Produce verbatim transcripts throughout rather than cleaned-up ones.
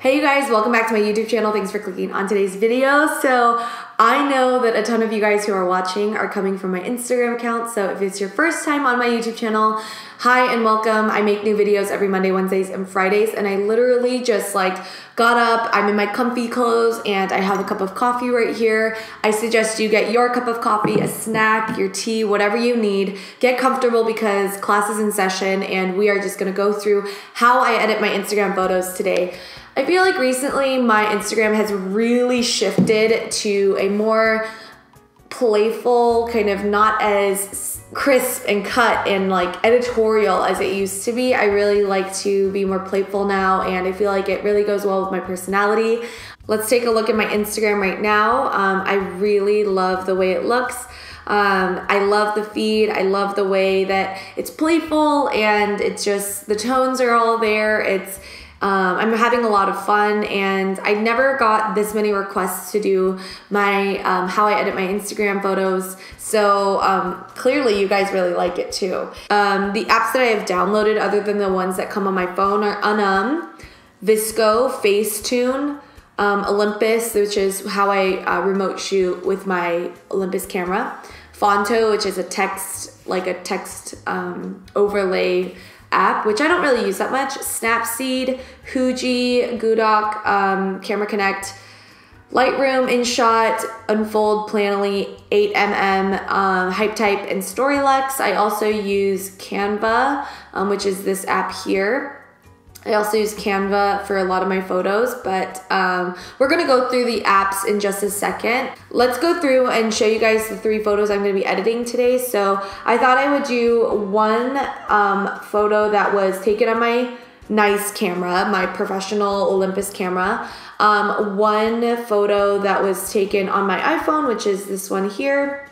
Hey you guys, welcome back to my YouTube channel. Thanks for clicking on today's video. So I know that a ton of you guys who are watching are coming from my Instagram account. So if it's your first time on my YouTube channel, hi and welcome. I make new videos every Monday, Wednesdays, and Fridays. And I literally just like got up, I'm in my comfy clothes and I have a cup of coffee right here. I suggest you get your cup of coffee, a snack, your tea, whatever you need. Get comfortable because class is in session and we are just gonna go through how I edit my Instagram photos today. I feel like recently my Instagram has really shifted to a more playful, kind of not as crisp and cut and like editorial as it used to be. I really like to be more playful now and I feel like it really goes well with my personality. Let's take a look at my Instagram right now. Um, I really love the way it looks. Um, I love the feed. I love the way that it's playful and it's just, the tones are all there. It's Um, I'm having a lot of fun and I never got this many requests to do my um, how I edit my Instagram photos. So um, clearly you guys really like it too. Um, the apps that I have downloaded other than the ones that come on my phone are Unum, V S C O, Facetune, um, Olympus, which is how I uh, remote shoot with my Olympus camera, Fonto, which is a text, like a text um, overlay app, which I don't really use that much, Snapseed, Huji, Gudok, um, Camera Connect, Lightroom, Inshot, Unfold, Planoly, eight millimeter, um, Hype Type, and StoryLuxe. I also use Canva, um, which is this app here. I also use Canva for a lot of my photos, but um, we're gonna go through the apps in just a second. Let's go through and show you guys the three photos I'm gonna be editing today. So I thought I would do one um, photo that was taken on my nice camera, my professional Olympus camera. Um, one photo that was taken on my iPhone, which is this one here.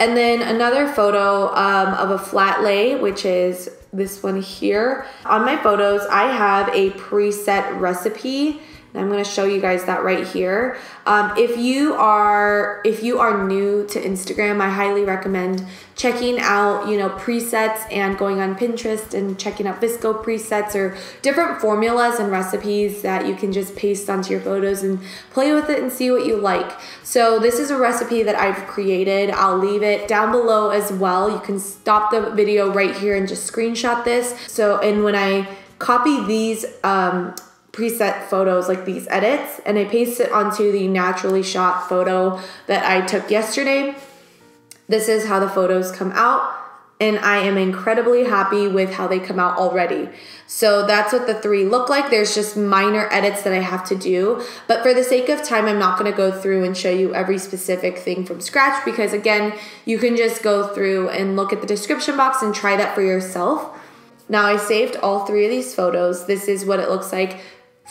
And then another photo um, of a flat lay, which is this one here. On my photos, I have a preset recipe. And I'm gonna show you guys that right here. Um, if you are if you are new to Instagram, I highly recommend checking out, you know, presets and going on Pinterest and checking out V S C O presets or different formulas and recipes that you can just paste onto your photos and play with it and see what you like. So this is a recipe that I've created. I'll leave it down below as well. You can stop the video right here and just screenshot this. So, and when I copy these, um, preset photos, like these edits, and I paste it onto the naturally shot photo that I took yesterday. This is how the photos come out, and I am incredibly happy with how they come out already. So that's what the three look like. There's just minor edits that I have to do, but for the sake of time, I'm not gonna go through and show you every specific thing from scratch because again, you can just go through and look at the description box and try that for yourself. Now I saved all three of these photos. This is what it looks like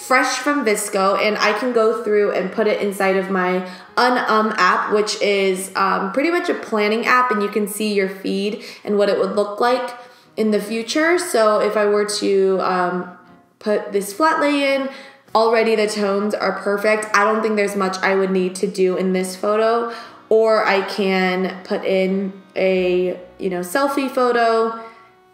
fresh from V S C O, and I can go through and put it inside of my Unum app, which is um, pretty much a planning app, and you can see your feed and what it would look like in the future. So if I were to um, put this flat lay in, already the tones are perfect. I don't think there's much I would need to do in this photo, or I can put in a, you know, selfie photo,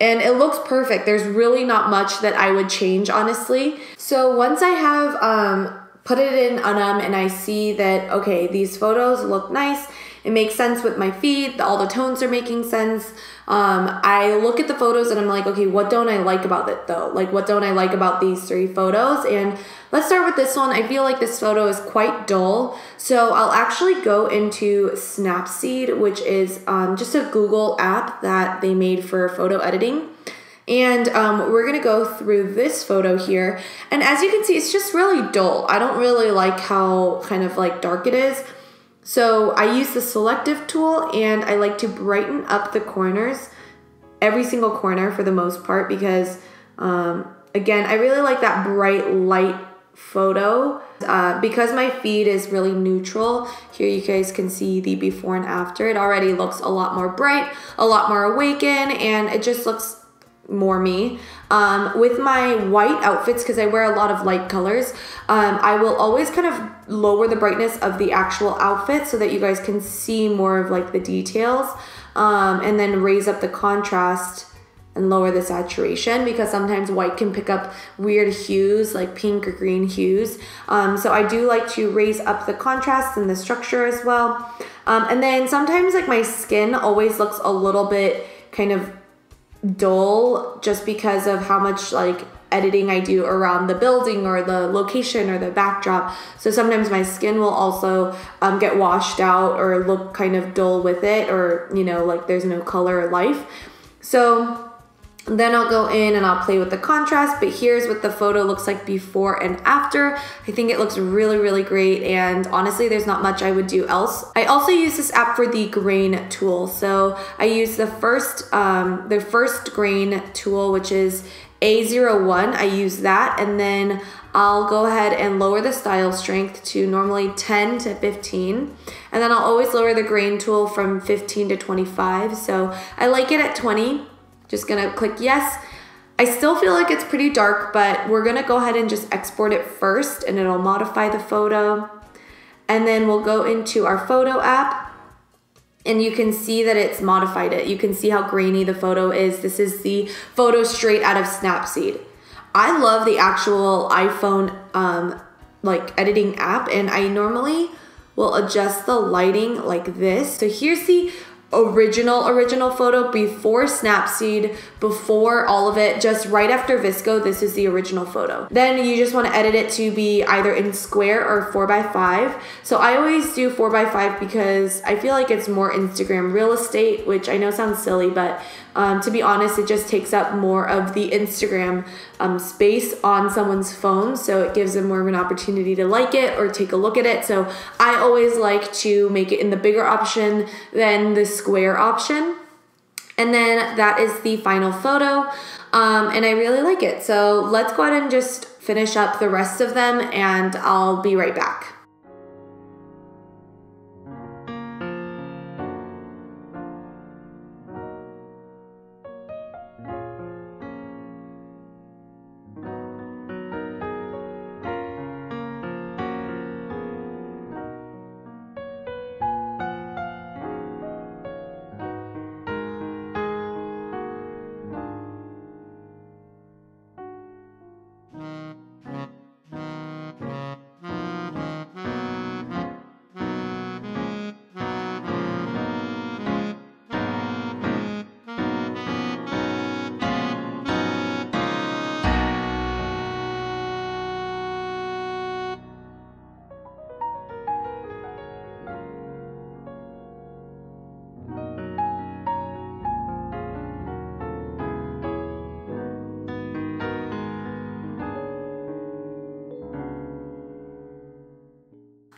and it looks perfect. There's really not much that I would change, honestly. So once I have um, put it in Unum and I see that, okay, these photos look nice, it makes sense with my feed, all the tones are making sense, um, I look at the photos and I'm like, okay, what don't I like about it though? Like, what don't I like about these three photos? And let's start with this one. I feel like this photo is quite dull. So I'll actually go into Snapseed, which is um, just a Google app that they made for photo editing. And um, we're gonna go through this photo here. And as you can see, it's just really dull. I don't really like how kind of like dark it is. So I use the selective tool and I like to brighten up the corners, every single corner for the most part, because um, again, I really like that bright light photo. Uh, because my feed is really neutral, here you guys can see the before and after. It already looks a lot more bright, a lot more awakened, and it just looks more me. Um, with my white outfits, because I wear a lot of light colors, um, I will always kind of lower the brightness of the actual outfit so that you guys can see more of like the details. um, and then raise up the contrast and lower the saturation, because sometimes white can pick up weird hues like pink or green hues. Um, so I do like to raise up the contrast and the structure as well. Um, and then sometimes like my skin always looks a little bit kind of dull just because of how much like editing I do around the building or the location or the backdrop. So sometimes my skin will also um, get washed out or look kind of dull with it, or, you know, like there's no color or life. So then I'll go in and I'll play with the contrast, but here's what the photo looks like before and after. I think it looks really, really great, and honestly, there's not much I would do else. I also use this app for the grain tool. So I use the first, um, the first grain tool, which is A zero one. I use that, and then I'll go ahead and lower the style strength to normally ten to fifteen. And then I'll always lower the grain tool from fifteen to twenty-five. So I like it at twenty. Just gonna click yes. I still feel like it's pretty dark, but we're gonna go ahead and just export it first, and it'll modify the photo. And then we'll go into our photo app, and you can see that it's modified it. You can see how grainy the photo is. This is the photo straight out of Snapseed. I love the actual iPhone um, like editing app, and I normally will adjust the lighting like this. So here's the original, original photo before Snapseed, before all of it, just right after V S C O, this is the original photo. Then you just want to edit it to be either in square or four by five. So I always do four by five because I feel like it's more Instagram real estate, which I know sounds silly, but um, to be honest, it just takes up more of the Instagram um, space on someone's phone. So it gives them more of an opportunity to like it or take a look at it. So I always like to make it in the bigger option than the square option. And then that is the final photo, um, and I really like it. So let's go ahead and just finish up the rest of them, and I'll be right back.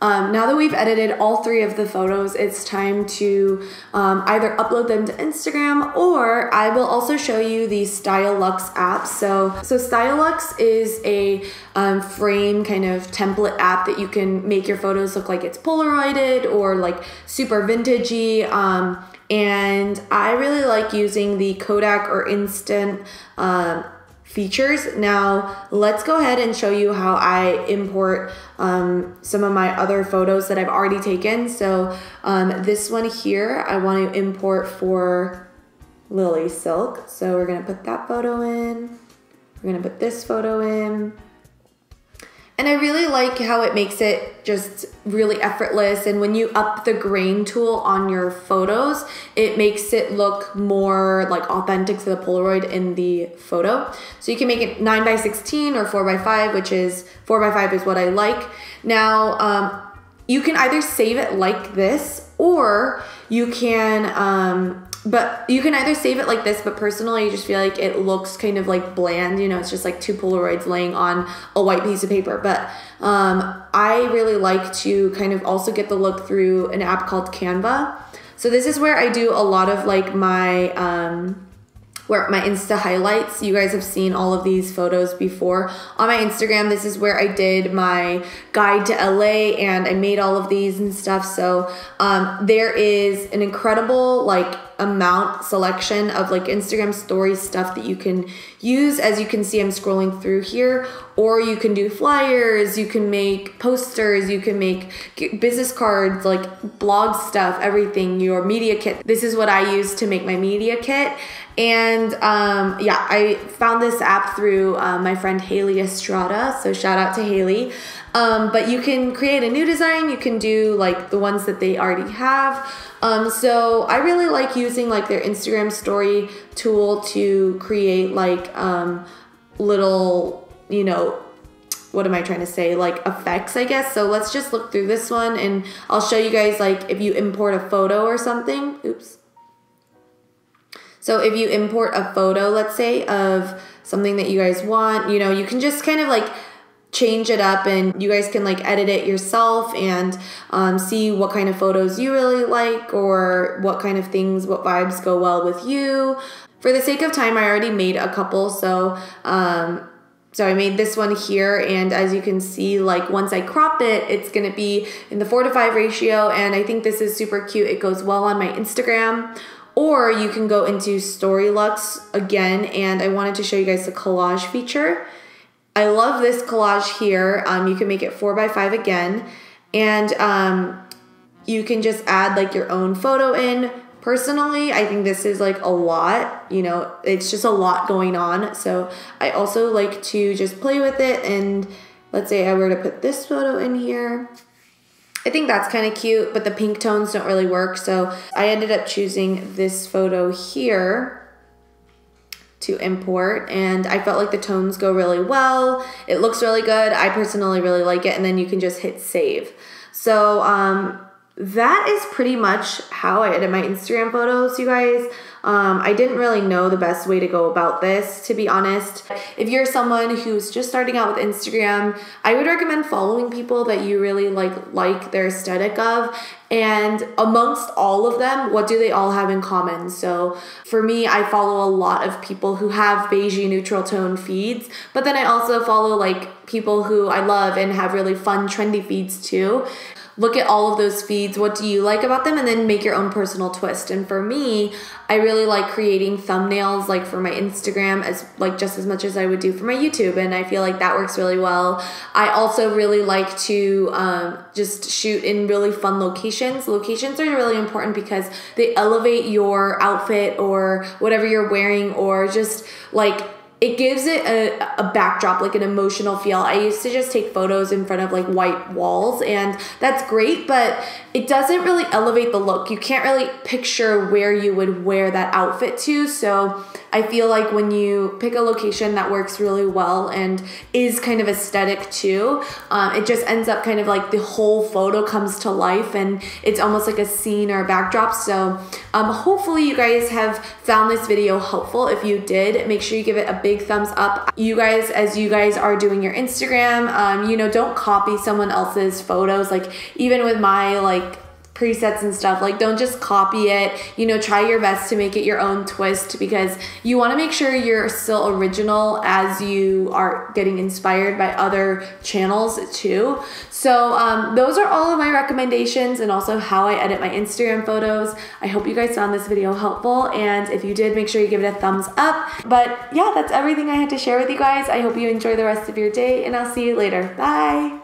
Um, now that we've edited all three of the photos, it's time to um, either upload them to Instagram, or I will also show you the StoryLuxe app. So, so StoryLuxe is a um, frame kind of template app that you can make your photos look like it's Polaroided or like super vintagey. Um, and I really like using the Kodak or Instant um, features. Now let's go ahead and show you how I import um, some of my other photos that I've already taken. So um, this one here, I want to import for Lily Silk. So we're going to put that photo in. We're going to put this photo in. And I really like how it makes it just really effortless. And when you up the grain tool on your photos, it makes it look more like authentic to the Polaroid in the photo. So you can make it nine by sixteen or four by five, which is four by five is what I like. Now, um, you can either save it like this, or you can, um, but you can either save it like this, but personally, I just feel like it looks kind of like bland. You know, it's just like two Polaroids laying on a white piece of paper. But um, I really like to kind of also get the look through an app called Canva. So this is where I do a lot of like my, um, where my Insta highlights. You guys have seen all of these photos before on my Instagram. This is where I did my guide to L A, and I made all of these and stuff. So um, there is an incredible like amount selection of like Instagram story stuff that you can use. As you can see, I'm scrolling through here, or you can do flyers, you can make posters, you can make business cards, like blog stuff, everything, your media kit. This is what I use to make my media kit. And um, yeah, I found this app through uh, my friend Haley Estrada, so shout out to Haley. Um, but you can create a new design, you can do like the ones that they already have. Um, so I really like using like their Instagram story tool to create like um, little, you know, what am I trying to say? Like effects, I guess. So let's just look through this one and I'll show you guys like if you import a photo or something. Oops. So if you import a photo, let's say, of something that you guys want, you know, you can just kind of like change it up and you guys can like edit it yourself and um, see what kind of photos you really like or what kind of things, what vibes go well with you. For the sake of time, I already made a couple. So, um, so I made this one here. And as you can see, like once I crop it, it's going to be in the four to five ratio. And I think this is super cute. It goes well on my Instagram. Or you can go into StoryLuxe again, and I wanted to show you guys the collage feature. I love this collage here. Um, you can make it four by five again, and um, you can just add like your own photo in. Personally, I think this is like a lot, you know, it's just a lot going on. So I also like to just play with it, and let's say I were to put this photo in here. I think that's kind of cute, but the pink tones don't really work. So I ended up choosing this photo here to import, and I felt like the tones go really well. It looks really good. I personally really like it. And then you can just hit save. So um, that is pretty much how I edit my Instagram photos, you guys. Um, I didn't really know the best way to go about this, to be honest. If you're someone who's just starting out with Instagram, I would recommend following people that you really like, like their aesthetic of. And amongst all of them, what do they all have in common? So for me, I follow a lot of people who have beigey neutral tone feeds, but then I also follow like people who I love and have really fun, trendy feeds too. Look at all of those feeds. What do you like about them? And then make your own personal twist. And for me, I really like creating thumbnails like for my Instagram as like just as much as I would do for my YouTube. And I feel like that works really well. I also really like to um, just shoot in really fun locations. Locations are really important because they elevate your outfit or whatever you're wearing, or just like it gives it a, a backdrop, like an emotional feel. I used to just take photos in front of like white walls, and that's great, but it doesn't really elevate the look. You can't really picture where you would wear that outfit to. So I feel like when you pick a location that works really well and is kind of aesthetic too, um, it just ends up kind of like the whole photo comes to life, and it's almost like a scene or a backdrop. So um, hopefully you guys have found this video helpful. If you did, make sure you give it a big thumbs up. You guys, as you guys are doing your Instagram, um, you know, don't copy someone else's photos. Like even with my like presets and stuff, like don't just copy it, you know, try your best to make it your own twist, because you want to make sure you're still original as you are getting inspired by other channels too. So um, those are all of my recommendations and also how I edit my Instagram photos. I hope you guys found this video helpful, and if you did, make sure you give it a thumbs up. But yeah, that's everything I had to share with you guys. I hope you enjoy the rest of your day, and I'll see you later. Bye.